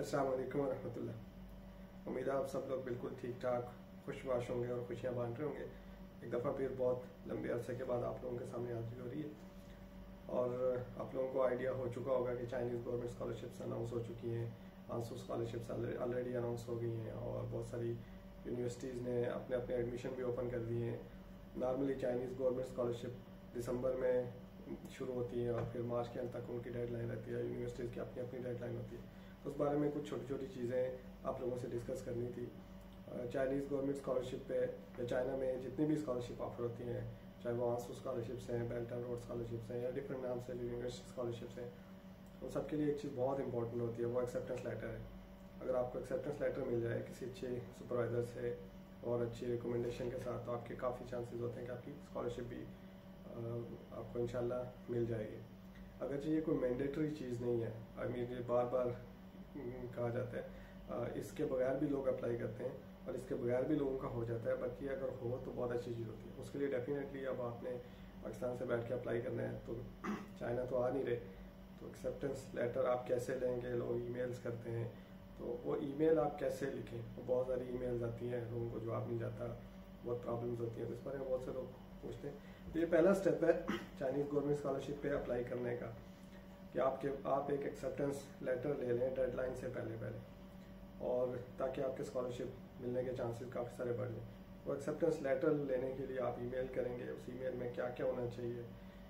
अस्सलाम वालेकुम रहमतुल्लाह। उम्मीद है आप सब लोग बिल्कुल ठीक ठाक खुशबाश होंगे और खुशियाँ बांट रहे होंगे। एक दफ़ा फिर बहुत लंबे अरसे के बाद आप लोगों के सामने हाजिर हो रही है और आप लोगों को आइडिया हो चुका होगा कि चाइनीज़ गवर्नमेंट स्कॉलरशिप्स अनाउंस हो चुकी हैं, 500 स्कॉलरशिप्स ऑलरेडी अनाउंस हो गई हैं और बहुत सारी यूनिवर्सिटीज़ ने अपने अपने एडमिशन भी ओपन कर दिए हैं। नॉर्मली चाइनीज़ गवर्नमेंट स्कॉलरशिप दिसंबर में शुरू होती है और फिर मार्च के अंत तक उनकी डेडलाइन रहती है, यूनिवर्सिटीज़ की अपनी अपनी डेडलाइन होती है। तो उस बारे में कुछ छोटी छोटी चीज़ें आप लोगों से डिस्कस करनी थी। चाइनीज़ गवर्नमेंट स्कॉलरशिप पे या चाइना में जितनी भी स्कॉलरशिप ऑफर होती हैं, चाहे वो आंसू स्कॉलरशिप्स हैं, बेल्ट एंड रोड स्कॉलरशिप्स हैं या डिफरेंट नाम से यूनिवर्सिटी स्कॉलरशिप्स हैं, उन सबके लिए एक चीज़ बहुत इंपॉर्टेंट होती है, वो एक्सेप्टेंस लेटर है। अगर आपको एक्सेप्टेंस लेटर मिल जाए किसी अच्छे सुपरवाइज़र से और अच्छी रिकमेंडेशन के साथ, तो आपके काफ़ी चांसेस होते हैं कि आपकी स्कॉलरशिप भी आपको इंशाल्लाह मिल जाएगी। अगरचे ये कोई मैंडेटरी चीज़ नहीं है, ये बार बार कहा जाता है, इसके बगैर भी लोग अप्लाई करते हैं और इसके बगैर भी लोगों का हो जाता है, बाकी अगर हो तो बहुत अच्छी चीज़ होती है। उसके लिए डेफिनेटली अब आपने पाकिस्तान से बैठ के अप्लाई करना है, तो चाइना तो आ नहीं रहे, तो एक्सेप्टेंस लेटर आप कैसे लेंगे, लोग ईमेल्स करते हैं, तो वो ईमेल आप कैसे लिखें, वो बहुत सारी ईमेल्स आती हैं, लोगों को जवाब नहीं जाता, बहुत प्रॉब्लम्स होती हैं, तो इस बारे में बहुत से लोग पूछते हैं। तो ये पहला स्टेप है चाइनीज़ गवर्नमेंट स्कॉलरशिप पे अप्लाई करने का कि आप एक एक्सेप्टेंस लेटर ले लें डेडलाइन से पहले और ताकि आपके स्कॉलरशिप मिलने के चांसेस काफ़ी सारे बढ़ जाएँ। वो एक्सेप्टेंस लेटर लेने के लिए आप ई मेल करेंगे, उस ई मेल में क्या क्या होना चाहिए,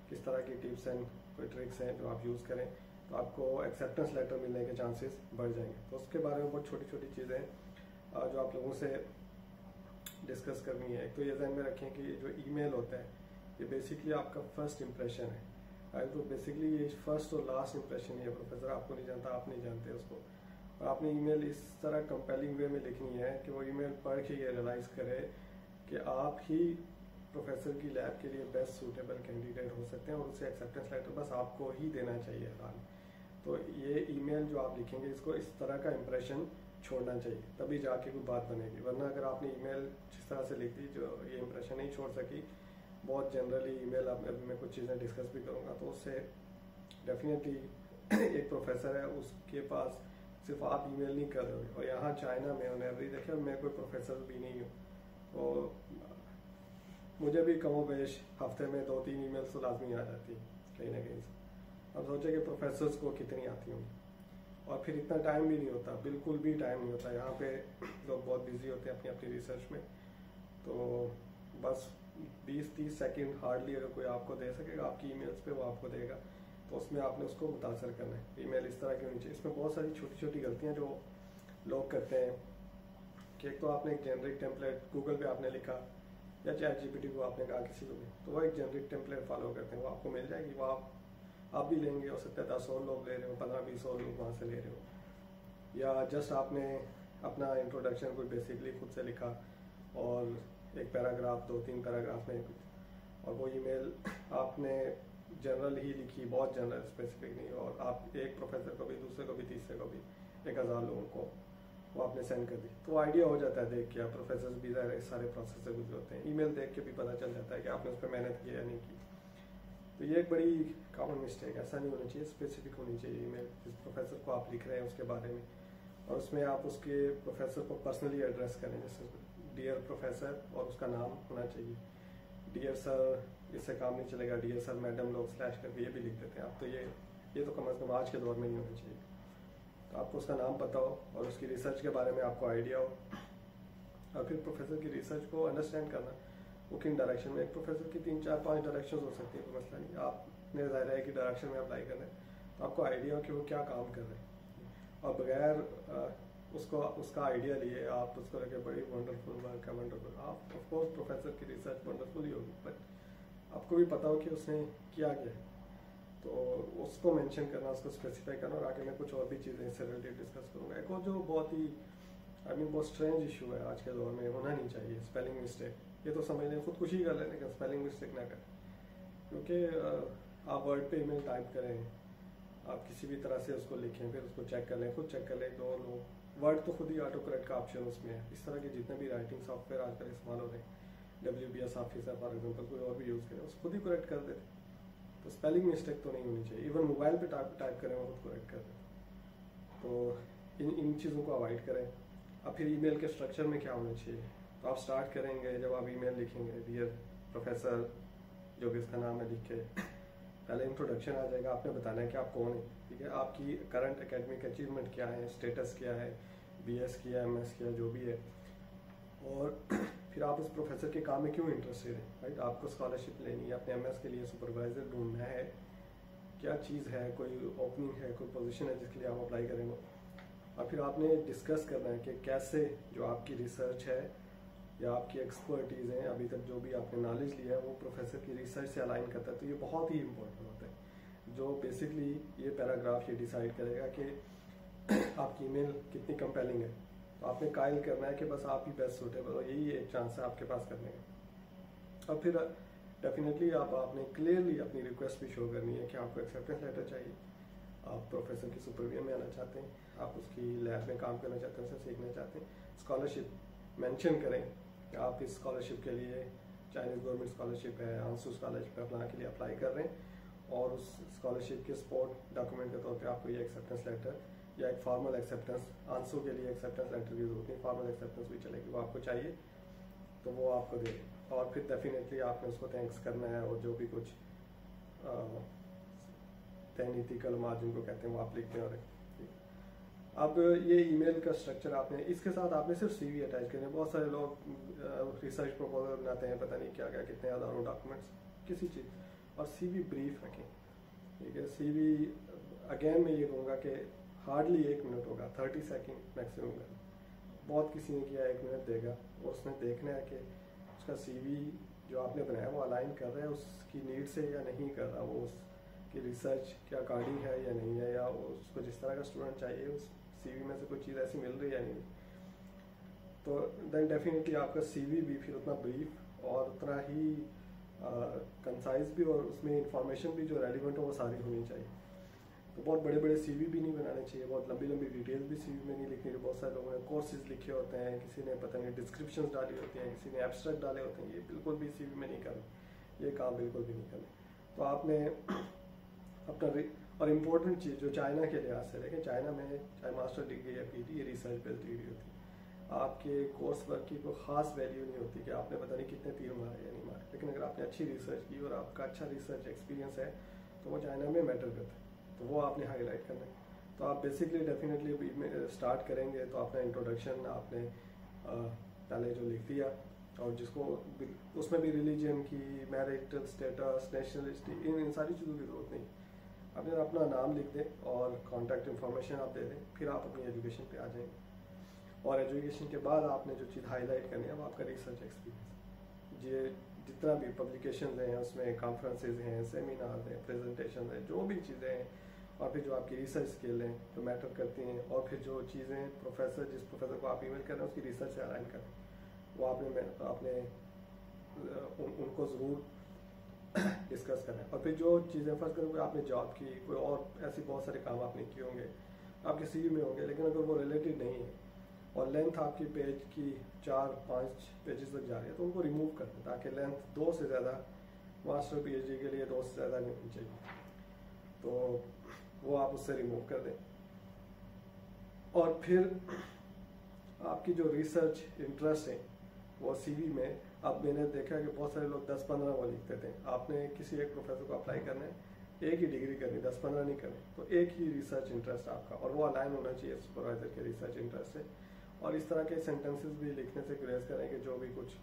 किस तरह की टिप्स एंड कोई ट्रिक्स हैं जो आप यूज़ करें, तो आपको एक्सेप्टेंस लेटर मिलने के चांसेस बढ़ जाएंगे। तो उसके बारे में बहुत छोटी छोटी चीज़ें हैं जो आप लोगों से डिस्कस करनी है। एक तो ये ध्यान में रखें कि ये जो ईमेल होता है ये बेसिकली आपका फर्स्ट इंप्रेशन है, तो बेसिकली ये फर्स्ट और लास्ट इंप्रेशन है। प्रोफेसर आपको नहीं जानता, आप नहीं जानते उसको, और आपने ईमेल इस तरह कंपेलिंग वे में लिखनी है कि वो ईमेल पढ़ के ये रियलाइज़ करे कि आप ही प्रोफेसर की लैब के लिए बेस्ट सूटेबल कैंडिडेट हो सकते हैं और उसे एक्सेप्टेंस लेटर बस आपको ही देना चाहिए हाल। तो ये ईमेल जो आप लिखेंगे इसको इस तरह का इंप्रेशन छोड़ना चाहिए, तभी जाके कोई बात बनेगी। वरना अगर आपने ईमेल जिस तरह से लिख दी जो ये इंप्रेशन नहीं छोड़ सकी, बहुत जनरली ईमेल अभी मैं कुछ चीज़ें डिस्कस भी करूँगा, तो उससे डेफिनेटली एक प्रोफेसर है उसके पास सिर्फ आप ईमेल नहीं कर रहे हो, और यहाँ चाइना में उन्हें अभी देखिए मैं कोई प्रोफेसर भी नहीं हूँ, तो मुझे भी कमो बेश हफ्ते में 2-3 ईमेल्स तो लाजमी आ जाती कहीं ना कहीं से। अब सोचे कि प्रोफेसर्स को कितनी आती होंगी, और फिर इतना टाइम भी नहीं होता, बिल्कुल भी टाइम नहीं होता। यहाँ पे लोग बहुत बिजी होते हैं अपनी अपनी रिसर्च में, तो बस 20-30 सेकंड हार्डली अगर कोई आपको दे सकेगा आपकी ईमेल्स पे, वो आपको देगा, तो उसमें आपने उसको मुतासर करना है। ईमेल इस तरह की होनी चाहिए। इसमें बहुत सारी छोटी छोटी गलतियाँ जो लोग करते हैं कि एक तो आपने एक जेनरिक टेम्पलेट गूगल पर आपने लिखा या ChatGPT को आपने कहा किसी को भी, तो वह एक जेनरिक टेम्पलेट फॉलो करते हैं, वो आपको मिल जाएगी, वो आप भी लेंगे, हो सकता है 10 और लोग ले रहे हो, 15-20 लोग वहाँ से ले रहे हो, या जस्ट आपने अपना इंट्रोडक्शन कोई बेसिकली खुद से लिखा और एक पैराग्राफ 2-3 पैराग्राफ में, और वो ईमेल आपने जनरल ही लिखी, बहुत जनरल स्पेसिफिक नहीं, और आप एक प्रोफेसर को भी, दूसरे को भी, तीसरे को भी, 1000 लोगों को वो आपने सेंड कर दी। तो आइडिया हो जाता है देख के, आप प्रोफेसर भी इस सारे प्रोसेस से गुजरे होते हैं, ईमेल देख के भी पता चल जाता है कि आपने उस पर मेहनत की या नहीं की। तो ये एक बड़ी कॉमन मिस्टेक, ऐसा नहीं होना चाहिए, स्पेसिफिक होनी चाहिए ईमेल जिस प्रोफेसर को आप लिख रहे हैं उसके बारे में, और उसमें आप उसके प्रोफेसर को पर्सनली एड्रेस करें, जैसे डियर प्रोफेसर, और उसका नाम होना चाहिए। डियर सर इससे काम नहीं चलेगा, डियर सर मैडम लोग / करके ये भी लिख देते हैं आप, तो ये तो कम से कम आज के दौर में नहीं होना चाहिए। तो आपको उसका नाम पता हो और उसकी रिसर्च के बारे में आपको आइडिया हो, और फिर प्रोफेसर की रिसर्च को अंडरस्टैंड करना, वो किन डायरेक्शन में, एक प्रोफेसर की 3-4-5 डायरेक्शन हो सकती है, कोई मसला नहीं, आपने ज़ाहिर है कि डायरेक्शन में अप्लाई करना है, तो आपको आइडिया हो कि वो क्या काम कर रहे हैं, और बगैर उसका आइडिया लिए आप उसको लगे बड़ी वंडरफुल वर्क है, वंडरफुल। आप ऑफकोर्स प्रोफेसर की रिसर्च वंडरफुल ही होगी, बट आपको भी पता हो कि उसने किया क्या, तो उसको मेंशन करना, उसको स्पेसिफाई करना, और आगे मैं कुछ और भी चीज़ें इससे रिलेटेड डिस्कस करूँगा। एक और जो बहुत ही बहुत स्ट्रेंज इशू है आज के दौर में, होना नहीं चाहिए स्पेलिंग मिस्टेक। ये तो समझ लें खुदकुशी कर लें, लेकिन स्पेलिंग मिस्टेक ना करें, क्योंकि आप वर्ड पे ईमेल टाइप करें, आप किसी भी तरह से उसको लिखें, फिर उसको चेक कर लें, खुद चेक कर लें, दो लोग वर्ड तो खुद ही ऑटो करेक्ट का ऑप्शन उसमें है। इस तरह के जितने भी राइटिंग सॉफ्टवेयर आजकल इस्तेमाल हो रहे हैं, WBS ऑफिस है फॉर एग्जाम्पल, कोई और भी यूज़ करें, उसको खुद ही करेक्ट कर देते, तो स्पेलिंग मिस्टेक तो नहीं होनी चाहिए। इवन मोबाइल पे टाइप करें वो खुद करेक्ट कर दें। तो इन चीज़ों को अवॉइड करें। अब फिर ईमेल के स्ट्रक्चर में क्या होना चाहिए, तो आप स्टार्ट करेंगे जब आप ईमेल लिखेंगे डियर प्रोफेसर जो भी इसका नाम है लिख के, पहले इंट्रोडक्शन आ जाएगा, आपने बताना है कि आप कौन है, ठीक है, आपकी करंट एकेडमिक अचीवमेंट क्या है, स्टेटस क्या है, बीएस किया, एमएस किया, जो भी है, और फिर आप उस प्रोफेसर के काम में क्यों इंटरेस्टेड हैं, राइट। आपको स्कॉलरशिप लेनी है, अपने एमएस के लिए सुपरवाइजर ढूंढना है, क्या चीज़ है, कोई ओपनिंग है, कोई पोजीशन है जिसके लिए आप अप्लाई करेंगे, और फिर आपने डिस्कस करना है कि कैसे जो आपकी रिसर्च है या आपकी एक्सपर्टीज़ हैं, अभी तक जो भी आपने नॉलेज लिया है वो प्रोफेसर की रिसर्च से अलाइन करता है। तो ये बहुत ही इम्पोर्टेंट होता है, जो बेसिकली ये पैराग्राफ ये डिसाइड करेगा कि आपकी ईमेल कितनी कंपेलिंग है। तो आपने कायल करना है कि बस आप ही बेस्ट सूटेबल हो, यही एक चांस है आपके पास करने का। और फिर डेफिनेटली आपने क्लियरली अपनी रिक्वेस्ट भी शो करनी है कि आपको एक्सेप्टेंस लेटर चाहिए, आप प्रोफेसर की सुपरविजन में आना चाहते हैं, आप उसकी लैब में काम करना चाहते हैं, उससे सीखना चाहते हैं। स्कॉलरशिप मेंशन करें कि आप इस स्कॉलरशिप के लिए, चाइनीज़ गवर्नमेंट स्कॉलरशिप है, आंसू स्कॉलरशिप है, अपना के लिए अप्लाई कर रहे हैं, और उस स्कॉलरशिप के सपोर्ट डॉक्यूमेंट के तौर पर आपको ये एक्सेप्टेंस लेटर या एक फॉर्मल एक्सेप्टेंस, आंसू के लिए एक्सेप्टेंस लेटर की जरूरत नहीं, फॉर्मल एक्सेप्टेंस भी चलेगी, वो आपको चाहिए तो वो आपको दे। और फिर डेफिनेटली आपने उसको थैंक्स करना है, और जो भी कुछ तहनीति कलमा जिनको कहते हैं वो आप लिखते हैं। और अब ये ईमेल का स्ट्रक्चर आपने इसके साथ आपने सिर्फ CV अटैच करने। बहुत सारे लोग रिसर्च प्रपोजल बनाते हैं, पता नहीं क्या क्या कितने हजारों डॉक्यूमेंट्स किसी चीज़, और CV ब्रीफ रखें, ठीक है। CV अगेन मैं ये कहूँगा कि हार्डली 1 मिनट होगा, 30 सेकेंड मैक्सिमम होगा, बहुत किसी ने किया 1 मिनट देगा, और उसमें देखना है कि उसका CV जो आपने बनाया वो अलाइन कर रहा है उसकी नीड से या नहीं कर रहा, वो उसकी रिसर्च के अकॉर्डिंग है या नहीं है, या उसको जिस तरह का स्टूडेंट चाहिए उस CV में से कोई चीज़ ऐसी मिल रही है या नहीं। तो देन डेफिनेटली आपका CV भी फिर उतना ब्रीफ और उतना ही कंसाइज भी, और उसमें इंफॉर्मेशन भी जो रेलिवेंट हो वो सारी होनी चाहिए। तो बहुत बड़े बड़े CV भी नहीं बनाने चाहिए, बहुत लंबी लंबी डिटेल्स भी CV में नहीं लिखनी। बहुत सारे लोगों ने कोर्सेज लिखे होते हैं, किसी ने पता नहीं डिस्क्रिप्शन डाली होती हैं, किसी ने एब्स्ट्रैक्ट डाले होते हैं, ये बिल्कुल भी CV में नहीं करना, ये काम बिल्कुल भी नहीं करना। तो आपने अपना, और इम्पोर्टेंट चीज़ जो चाइना के लिहाज से, लेकिन चाइना में चाहे मास्टर डिग्री या PhD ये रिसर्च बेस्ड डिग्री होती है, आपके कोर्स वर्क की कोई खास वैल्यू नहीं होती कि आपने पता नहीं कितने तीर मारे या नहीं मारे, लेकिन अगर आपने अच्छी रिसर्च की और आपका अच्छा रिसर्च एक्सपीरियंस है तो वो चाइना में मैटर करता है, तो वो आपने हाईलाइट करना है। तो आप बेसिकली डेफिनेटली ईमेल स्टार्ट करेंगे तो अपना इंट्रोडक्शन आपने पहले जो लिख दिया, और जिसको उसमें भी रिलीजन की, मैरिटल स्टेटस, नेशनलिटी, इन सारी चीज़ों की जरूरत नहीं, आपने अपना नाम लिख दें और कॉन्टैक्ट इन्फॉर्मेशन आप दे दें, फिर आप अपनी एजुकेशन पे आ जाएंगे। और एजुकेशन के बाद आपने जो चीज़ हाईलाइट करनी है वो आपका रिसर्च एक्सपीरियंस, ये जितना भी पब्लिकेशन हैं उसमें कॉन्फ्रेंसेज हैं, सेमिनार्स हैं, प्रेजेंटेशन हैं, जो भी चीज़ें हैं, और फिर जो आपकी रिसर्च स्किल हैं तो मैटर करती हैं, और फिर जो चीज़ें प्रोफेसर, जिस प्रोफेसर को आप ईमेल कर रहे हैं उसकी रिसर्च से अलाइन करें, वो आपने उनको ज़रूर डिस्कस करना है। और फिर जो चीज़ें फर्स्ट करें, आपने जॉब की, कोई और ऐसे बहुत सारे काम आपने किए होंगे, आपके CV में होंगे, लेकिन अगर वो रिलेटेड नहीं है और लेंथ आपकी पेज की 4-5 पेजेस तक जा रही है तो उनको रिमूव कर दें, ताकि लेंथ 2 से ज़्यादा मास्टर PhD के लिए 2 से ज़्यादा नहीं होनी चाहिए, तो वो आप उससे रिमूव कर दें। और फिर आपकी जो रिसर्च इंटरेस्ट है वो CV में, अब मैंने देखा कि बहुत सारे लोग 10-15 वो लिखते थे, आपने किसी एक प्रोफेसर को अप्लाई करना है, एक ही डिग्री करनी, 10-15 नहीं करनी, तो एक ही रिसर्च इंटरेस्ट आपका, और वो अलाइन होना चाहिए सुपरवाइजर के रिसर्च इंटरेस्ट से। और इस तरह के सेंटेंसेस भी लिखने से गुरेज करें कि जो भी कुछ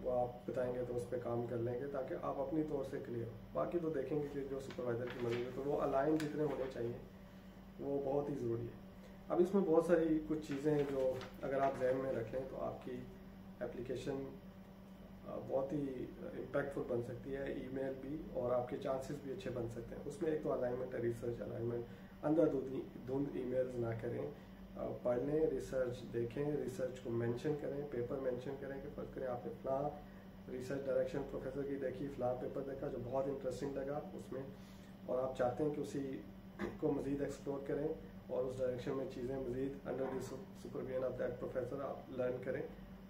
वो आप बताएंगे तो उस पर काम कर लेंगे, ताकि आप अपनी तौर से क्लियर हो, बाकी तो देखेंगे कि जो सुपरवाइजर की मदद है तो वो अलाइन जितने होने चाहिए वो बहुत ही ज़रूरी है। अब इसमें बहुत सारी कुछ चीज़ें हैं जो अगर आप जहन में रख लें तो आपकी एप्लीकेशन बहुत ही इम्पैक्टफुल बन सकती है, ईमेल भी, और आपके चांसेस भी अच्छे बन सकते हैं। उसमें एक तो अलाइनमेंट है, रिसर्च अलाइनमेंट, अंधाधुंध ईमेल्स ना करें, पढ़ लें, रिसर्च देखें, रिसर्च को मेंशन करें, पेपर मेंशन करें कि फर्स्ट करें आपने फला रिसर्च डायरेक्शन प्रोफेसर की देखी, फला पेपर देखा जो बहुत इंटरेस्टिंग लगा उसमें, और आप चाहते हैं कि उसी को मज़ीद एक्सप्लोर करें और उस डायरेक्शन में चीज़ें मज़ीद under the supervision of that professor आप लर्न करें,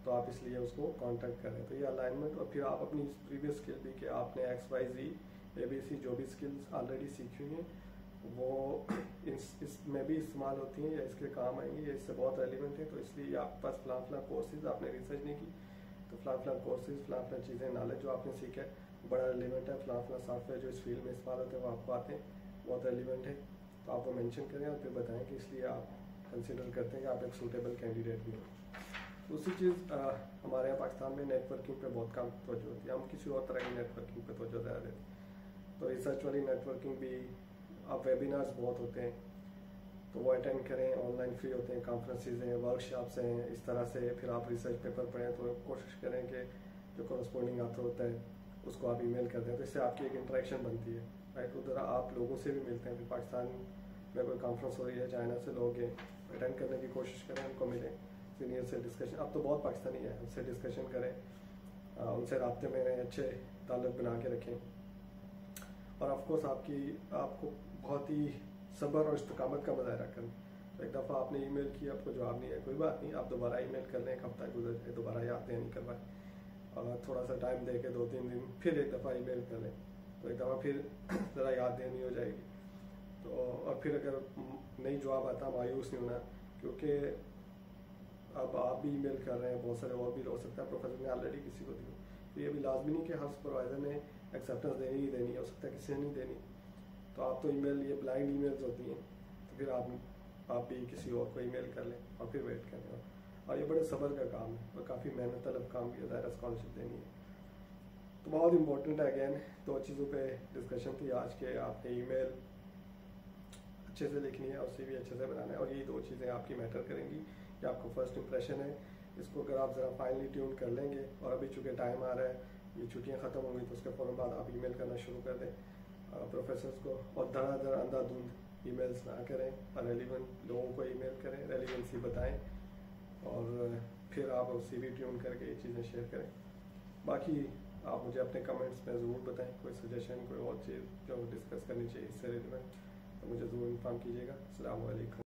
तो आप इसलिए उसको कॉन्टैक्ट करें। तो ये अलाइनमेंट, और फिर आप अपनी प्रीवियस स्किल भी कि आपने XYZ ABC जो भी स्किल्स ऑलरेडी सीखी हुई हैं वो इसमें भी इस्तेमाल होती हैं या इसके काम आएंगी या इससे बहुत रेलिवेंट है। तो इसलिए आपके पास फलां फलां कोर्सेज, आपने रिसर्च नहीं की तो फलां फलां कोर्सेज, फलां फलां चीज़ें, नॉलेज जो आपने सीखा है बड़ा रेलिवेंट है, फलां फलां सॉफ्टवेयर जो इस फील्ड में इस्तेमाल होते हैं वो आपको आते हैं, बहुत रेलिवेंट है। तो आप वो मैंशन करें और फिर बताएं कि इसलिए आप कंसिडर करते हैं कि आप एक सूटेबल कैंडिडेट भी हो। दूसरी चीज़, हमारे यहाँ पाकिस्तान में नेटवर्किंग पे बहुत कम तवज्जो होती है, हम किसी और तरह की नेटवर्किंग पे तवज्जो ज़्यादा देते हैं। तो रिसर्च वाली नेटवर्किंग भी, अब वेबिनार्स बहुत होते हैं तो वो अटेंड करें, ऑनलाइन फ्री होते हैं, कॉन्फ्रेंसेज हैं, वर्कशॉप्स हैं, इस तरह से। फिर आप रिसर्च पेपर पढ़ें तो कोशिश करें कि जो कॉरस्पॉन्डिंग ऑथर होता है उसको आप ईमेल कर दें, तो इससे आपकी एक इंटरेक्शन बनती है, राइट। उधर आप लोगों से भी मिलते हैं। फिर पाकिस्तान में कोई कॉन्फ्रेंस हो रही है, चाइना से लोग हैं, अटेंड करने की कोशिश करें, उनको मिलें, सीनियर से डिस्कशन, अब तो बहुत पाकिस्तानी है, उनसे डिस्कशन करें, उनसे रबते में अच्छे ताल्लुक बना के रखें। और ऑफकोर्स आपको बहुत ही सब्र और इस्तकामत का मुजाहरा करें। तो एक दफ़ा आपने ईमेल किया, आपको जवाब नहीं है, कोई बात नहीं, आप दोबारा ईमेल कर लें, एक हफ्ता गुजर जाए, दोबारा याद नहीं करवाएं, और थोड़ा सा टाइम दे के 2-3 दिन फिर एक दफ़ा ईमेल कर लें, तो एक दफ़ा फिर ज़रा याद नहीं हो जाएगी। तो और फिर अगर नहीं जवाब आता मायूस नहीं होना, क्योंकि अब आप भी ईमेल कर रहे हैं, बहुत सारे और भी हो सकता है, प्रोफेसर ने ऑलरेडी किसी को दी। तो ये भी लाजमी नहीं कि हर सुपरवाइजर ने एक्सेप्टेंस देनी ही देनी, हो सकता है किसी ने नहीं देनी, तो आप तो ईमेल, ये ब्लाइंड ईमेल्स होती हैं, तो फिर आप भी किसी और को ईमेल कर लें और फिर वेट कर लें। और ये बड़े सब्र का काम है और काफ़ी मेहनत तलब काम भी है, ज़ाहिर स्कॉलरशिप देनी है तो बहुत इम्पोर्टेंट है। अगेन, 2 चीज़ों पे डिस्कशन थी आज के, आपने ईमेल अच्छे से लिखनी है, उसे भी अच्छे से बनाना है, और ये 2 चीज़ें आपकी मैटर करेंगी कि आपको फर्स्ट इंप्रेशन है। इसको अगर आप ज़रा फाइनली ट्यून कर लेंगे, और अभी चूँकि टाइम आ रहा है, ये छुट्टियाँ ख़त्म होंगी तो उसके फ़ौरन बाद आप ईमेल करना शुरू कर दें प्रोफेसर्स को, और धड़ाधड़ अंधाधुंध ईमेल्स ना करें, और रेलिवेंट लोगों को ईमेल करें, रेलिवेंसी बताएं, और फिर आप उसी भी ट्यून करके ये चीज़ें शेयर करें। बाकी आप मुझे अपने कमेंट्स में ज़रूर बताएं, कोई सजेशन, कोई और चीज़ जो डिस्कस करनी चाहिए इससे रिलेटेड, तो मुझे ज़रूर इन्फॉर्म कीजिएगा। अस्सलाम वालेकुम।